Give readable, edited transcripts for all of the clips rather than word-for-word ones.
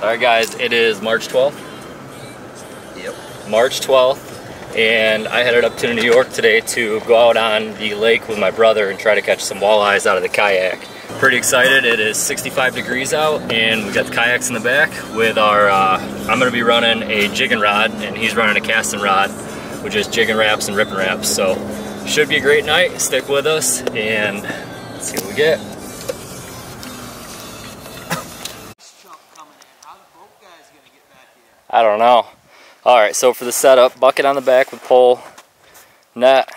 Alright guys, it is March 12th. Yep. March 12th, and I headed up to New York today to go out on the lake with my brother and try to catch some walleyes out of the kayak. Pretty excited, it is 65 degrees out, and we got the kayaks in the back with our, I'm going to be running a jigging rod, and he's running a casting rod, which is jigging wraps and ripping wraps, so should be a great night. Stick with us, and let's see what we get. I don't know. Alright, so for the setup, bucket on the back with pole, net.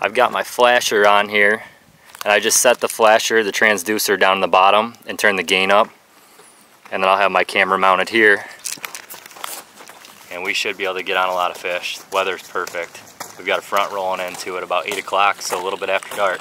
I've got my flasher on here, and I just set the flasher, the transducer down in the bottom and turn the gain up, and then I'll have my camera mounted here, and we should be able to get on a lot of fish. The weather's perfect. We've got a front rolling into it about 8 o'clock, so a little bit after dark.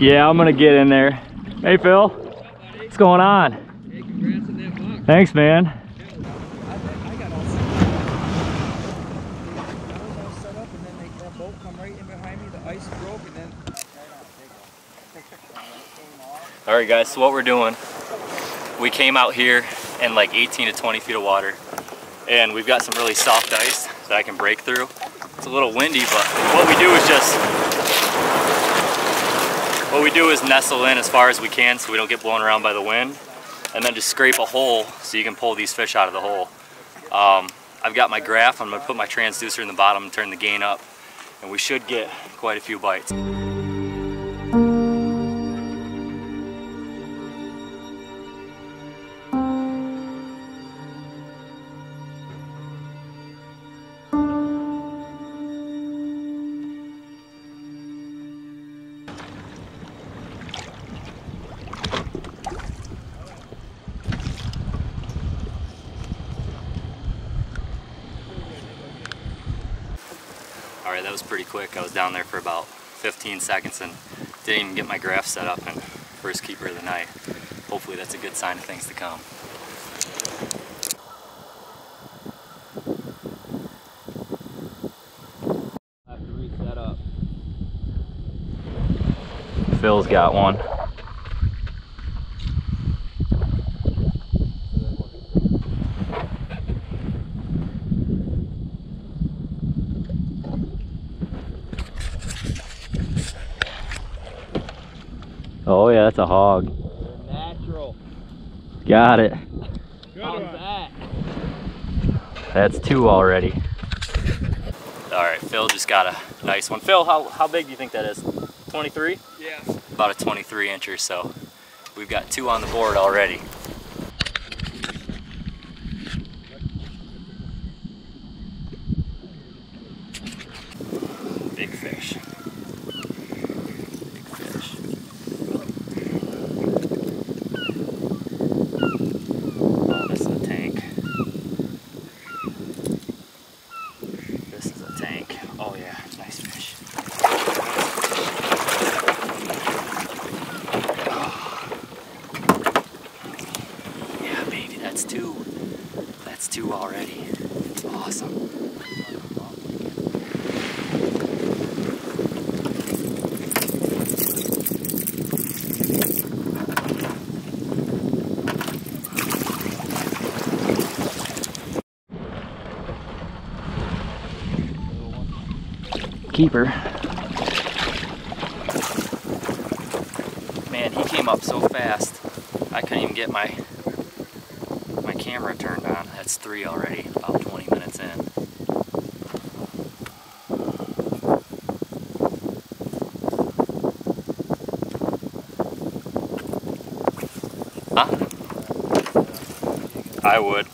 Yeah, I'm gonna get in there. Hey Phil, what's going on? Hey, congrats on that buck. Thanks, man. I got all set up, and then that boat come right in behind me. The ice broke, and then. All right, guys. So what we're doing? We came out here in like 18 to 20 feet of water, and we've got some really soft ice that I can break through. It's a little windy, but what we do is just nestle in as far as we can so we don't get blown around by the wind, and then just scrape a hole so you can pull these fish out of the hole. I've got my graph, I'm going to put my transducer in the bottom and turn the gain up, and we should get quite a few bites. Alright, that was pretty quick. I was down there for about 15 seconds and didn't even get my graph set up, and first keeper of the night. Hopefully that's a good sign of things to come. I have to reset up. Phil's got one. Oh yeah, that's a hog. Natural. Got it. Good one. That's two already. All right, Phil just got a nice one. Phil, how big do you think that is? 23? Yeah. About a 23 inch or so. We've got two on the board already. Big fish. Two already. It's awesome. Keeper. Man, he came up so fast, I couldn't even get my camera turned on. That's three already, about 20 minutes in. I would.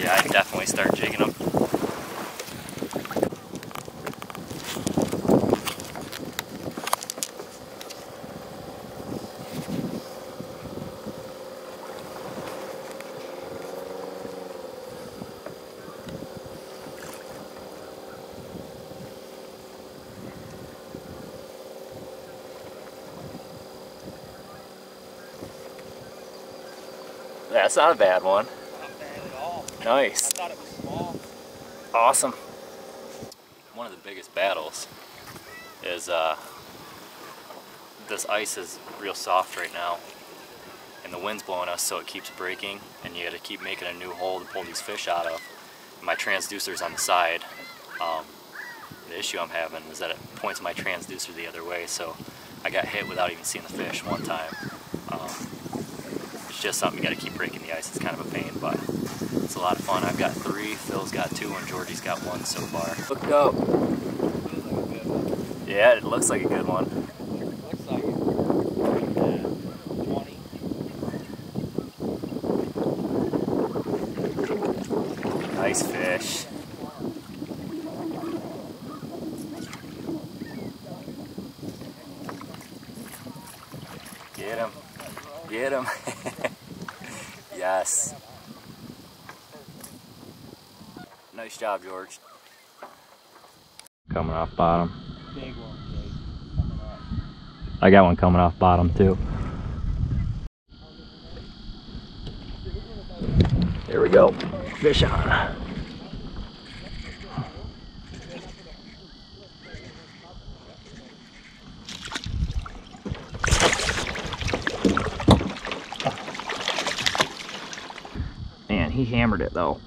Yeah, I'd definitely start jigging them. That's not a bad one. Not bad at all. Nice. I thought it was small. Awesome. One of the biggest battles is this ice is real soft right now, and the wind's blowing us, so it keeps breaking, and you got to keep making a new hole to pull these fish out of. My transducer's on the side. The issue I'm having is that it points my transducer the other way, so I got hit without even seeing the fish one time. Just something you gotta keep breaking the ice. It's kind of a pain, but it's a lot of fun. I've got three, Phil's got two, and Georgie's got one so far. Look up. Yeah, it looks like a good one. Looks like it. 20. Nice fish. Get him. Get him. Yes. Nice job, George. Coming off bottom. Big one, Jake. Coming off. I got one coming off bottom too. There we go. Fish on. He hammered it though.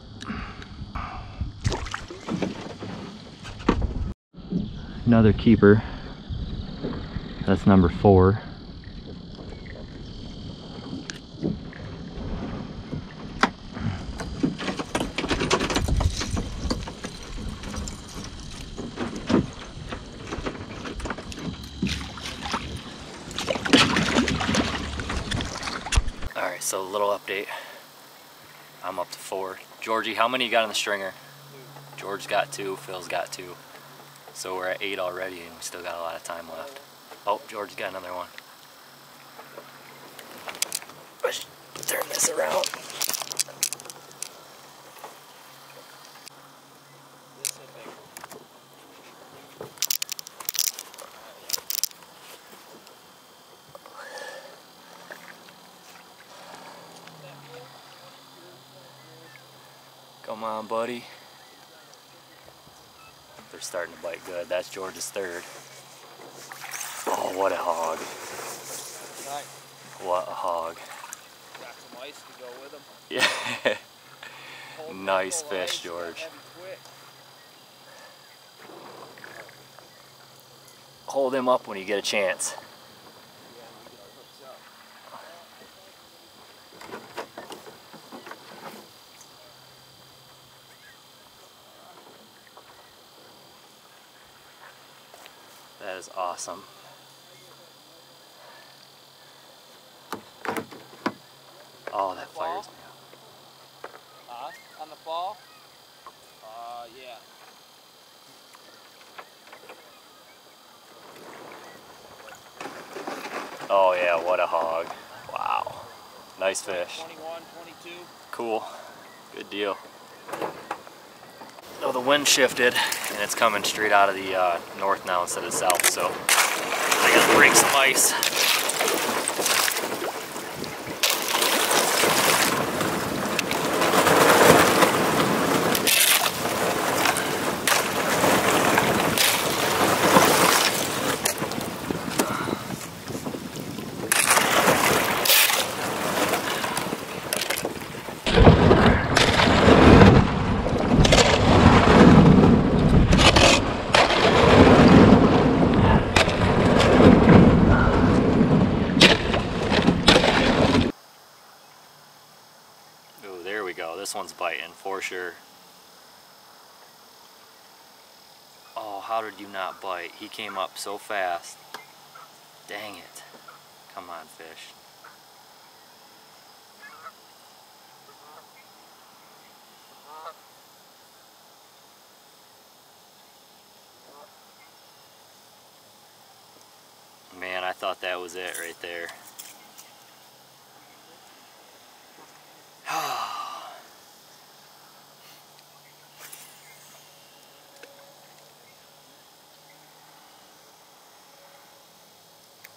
Another keeper. That's number 4. All right, so a little update. I'm up to 4. Georgie, how many you got on the stringer? 2. George got 2, Phil's got 2. So we're at 8 already, and we still got a lot of time left. Oh, George's got another one. I should turn this around. Come on, buddy. They're starting to bite good. That's George's 3rd. Oh, what a hog. What a hog. Got some ice to go with him. Yeah. Nice fish, George. Hold him up when you get a chance. That is awesome. Oh, that fires me up. On the fall? Yeah. Oh, yeah, what a hog. Wow. Nice fish. 21, 22. Cool. Good deal. So the wind shifted, and it's coming straight out of the north now instead of south, so I gotta break some ice. one's biting for sure. Oh, how did you not bite? He came up so fast. Dang it. Come on, fish. Man, I thought that was it right there.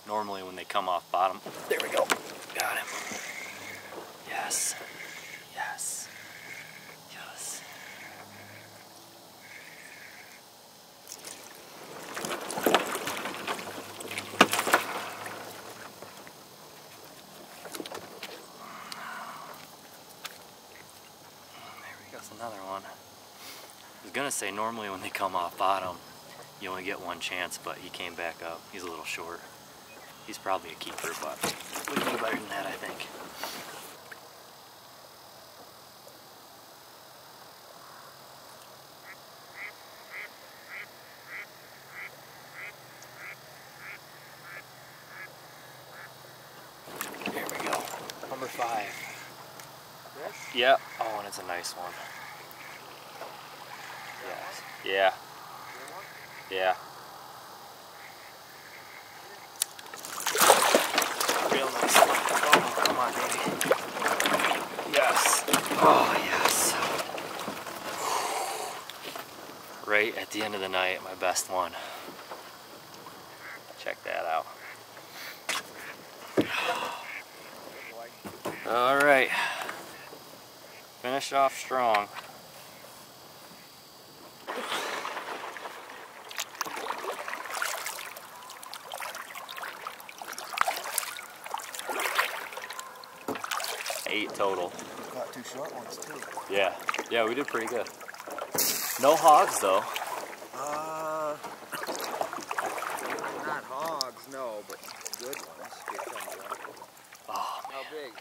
Normally when they come off bottom, there we go, got him. Yes, yes, yes. There we go, another one. I was gonna say normally when they come off bottom, you only get one chance, but he came back up, he's a little short. He's probably a keeper, but we can do better than that, I think. There we go. Number 5. Yes? Yeah. Oh, and it's a nice one. Yes. Yeah. Yeah. Yes. Oh, yes. Right at the end of the night, my best one. Check that out. All right. Finished off strong. Total. Got 2 short ones too. Yeah, yeah, we did pretty good. No hogs though. Not hogs, no, but good ones. Oh, man. How big?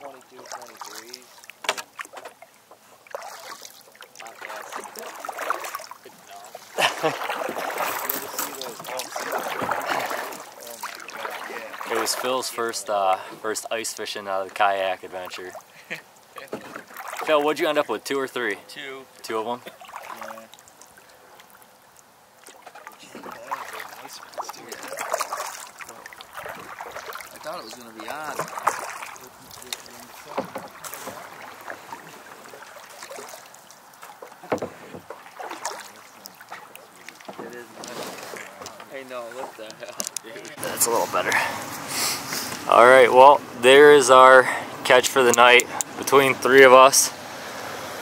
Probably 22, 23s. Not bad. No. It was Phil's first ice fishing out of the kayak adventure. Phil, what'd you end up with? 2 or 3? 2. 2 of them? Yeah. I thought it was gonna be odd. No, what the hell, dude? That's a little better. All right, well, there is our catch for the night. Between 3 of us,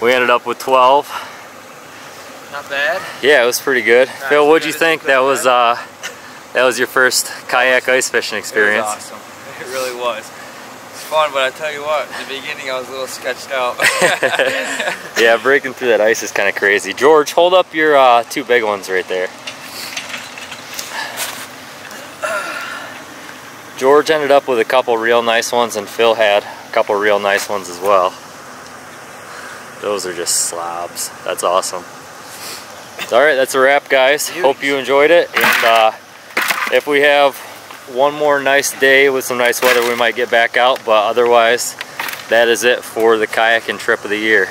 we ended up with 12. Not bad. Yeah, it was pretty good. Not Phil, what'd you think? That was your first kayak ice fishing experience. It was awesome. It really was. It's fun, but I tell you what, in the beginning I was a little sketched out. Yeah, breaking through that ice is kind of crazy. George, hold up your 2 big ones right there. George ended up with a couple real nice ones, and Phil had a couple real nice ones as well. Those are just slobs. That's awesome. Alright, that's a wrap, guys. Hope you enjoyed it. And if we have one more nice day with some nice weather, we might get back out. But otherwise, that is it for the kayaking trip of the year.